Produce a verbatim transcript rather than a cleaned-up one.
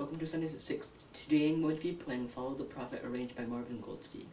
Welcome to Sundays at six. Today I'm going to be playing Follow the Prophet, arranged by Marvin Goldstein.